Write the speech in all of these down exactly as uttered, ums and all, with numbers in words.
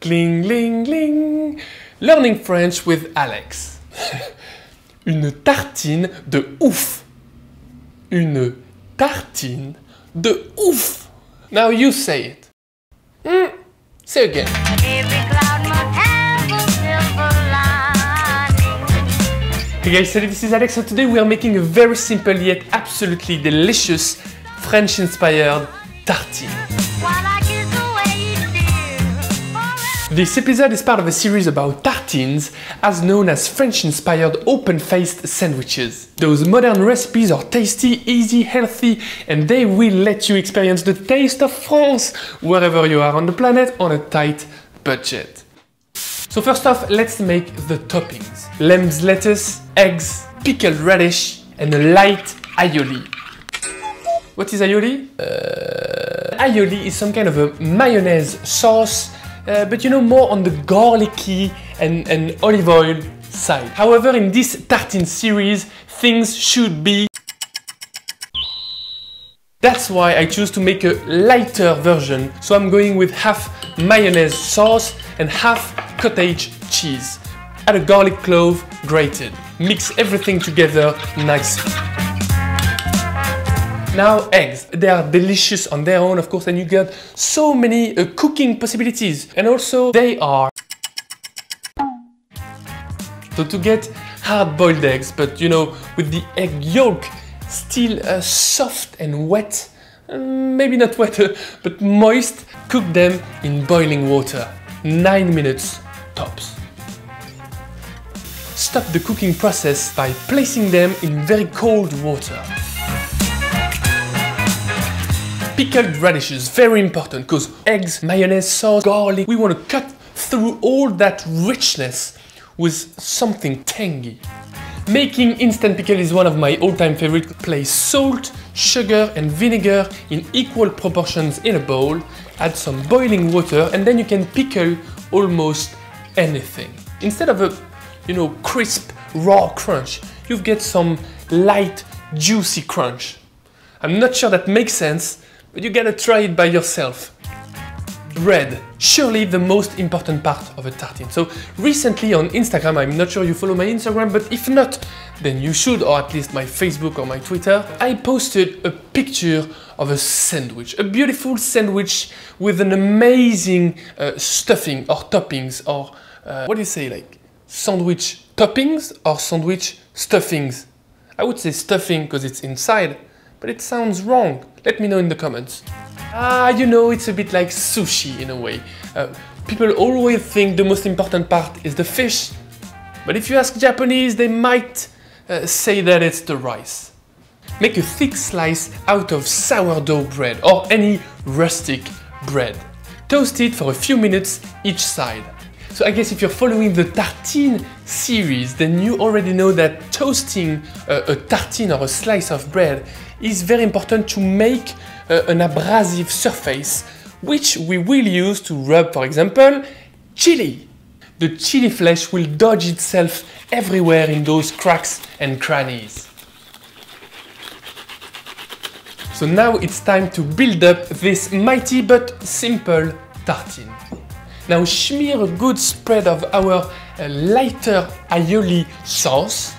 Cling, cling, cling. Learning French with Alex. Une tartine de ouf. Une tartine de ouf. Now you say it. Mm. Say again. Hey guys, this is Alex, and today we are making a very simple yet absolutely delicious French-inspired tartine. This episode is part of a series about tartines, as known as French-inspired open-faced sandwiches. Those modern recipes are tasty, easy, healthy, and they will let you experience the taste of France wherever you are on the planet on a tight budget. So first off, let's make the toppings. Lamb's lettuce, eggs, pickled radish, and a light aioli. What is aioli? Uh, aioli is some kind of a mayonnaise sauce, Uh, but you know, more on the garlicky and, and olive oil side. However, in this tartine series, things should be... That's why I choose to make a lighter version. So I'm going with half mayonnaise sauce and half cottage cheese. Add a garlic clove grated. Mix everything together nicely. Now eggs, they are delicious on their own, of course, and you get so many uh, cooking possibilities. And also they are... So to get hard-boiled eggs, but you know, with the egg yolk still uh, soft and wet, uh, maybe not wet, uh, but moist, cook them in boiling water, nine minutes tops. Stop the cooking process by placing them in very cold water. Pickled radishes, very important, because eggs, mayonnaise, sauce, garlic, we want to cut through all that richness with something tangy. Making instant pickle is one of my all-time favorite. Place salt, sugar and vinegar in equal proportions in a bowl, add some boiling water, and then you can pickle almost anything. Instead of a, you know, crisp, raw crunch, you get some light, juicy crunch. I'm not sure that makes sense, but you gotta try it by yourself. Bread, surely the most important part of a tartine. So recently on Instagram, I'm not sure you follow my Instagram, but if not, then you should, or at least my Facebook or my Twitter. I posted a picture of a sandwich, a beautiful sandwich with an amazing uh, stuffing or toppings, or uh, what do you say, like sandwich toppings or sandwich stuffings? I would say stuffing because it's inside, but it sounds wrong. Let me know in the comments. Ah, you know, it's a bit like sushi in a way. Uh, people always think the most important part is the fish, but if you ask Japanese, they might uh, say that it's the rice. Make a thick slice out of sourdough bread or any rustic bread. Toast it for a few minutes each side. So I guess if you're following the tartine series, then you already know that toasting uh, a tartine or a slice of bread is very important to make uh, an abrasive surface, which we will use to rub, for example, chili. The chili flesh will dodge itself everywhere in those cracks and crannies. So now it's time to build up this mighty but simple tartine. Now smear a good spread of our uh, lighter aioli sauce,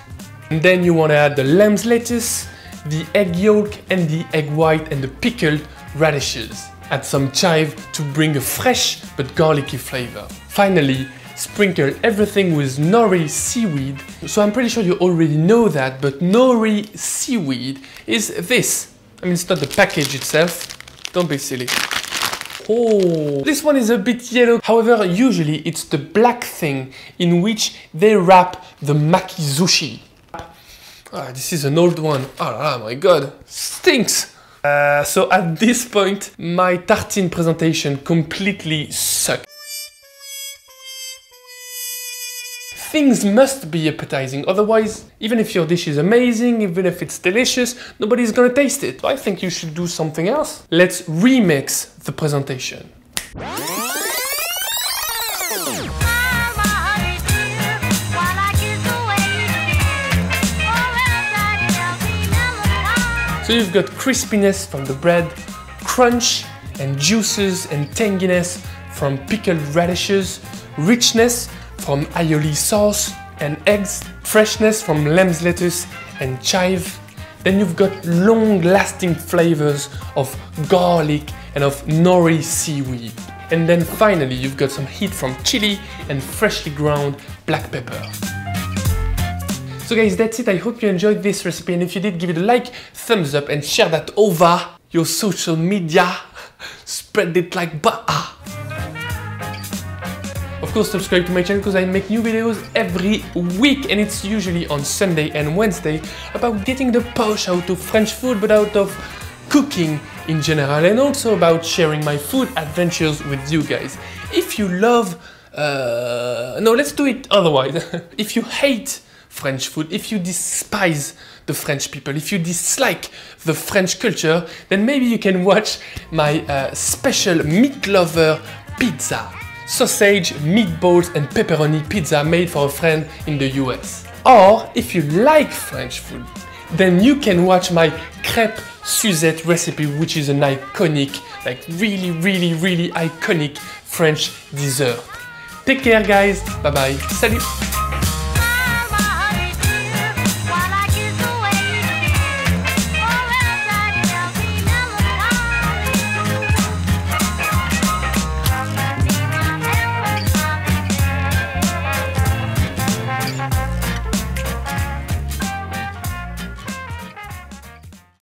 and then you want to add the lamb's lettuce, the egg yolk and the egg white and the pickled radishes. Add some chive to bring a fresh but garlicky flavor. Finally, sprinkle everything with nori seaweed. So I'm pretty sure you already know that, but nori seaweed is this. I mean, it's not the package itself. Don't be silly. Oh, this one is a bit yellow. However, usually it's the black thing in which they wrap the makizushi. Ah, this is an old one. Oh, oh my god, stinks! Uh, so at this point, my tartine presentation completely sucks. Things must be appetizing, otherwise, even if your dish is amazing, even if it's delicious, nobody's gonna taste it. So I think you should do something else. Let's remix the presentation. So you've got crispiness from the bread, crunch and juices and tanginess from pickled radishes, richness from aioli sauce and eggs, freshness from lamb's lettuce and chive. Then you've got long-lasting flavors of garlic and of nori seaweed. And then finally, you've got some heat from chili and freshly ground black pepper. So guys, that's it. I hope you enjoyed this recipe, and if you did, give it a like, thumbs up and share that over your social media. Spread it like butter. Of course, subscribe to my channel because I make new videos every week, and it's usually on Sunday and Wednesday about getting the push out of French food but out of cooking in general, and also about sharing my food adventures with you guys. If you love... Uh, no, let's do it otherwise. If you hate French food, if you despise the French people, if you dislike the French culture, then maybe you can watch my uh, special meat lover pizza. Sausage, meatballs and pepperoni pizza made for a friend in the U S. Or, if you like French food, then you can watch my Crêpe Suzette recipe, which is an iconic, like really, really, really iconic French dessert. Take care guys, bye bye, salut!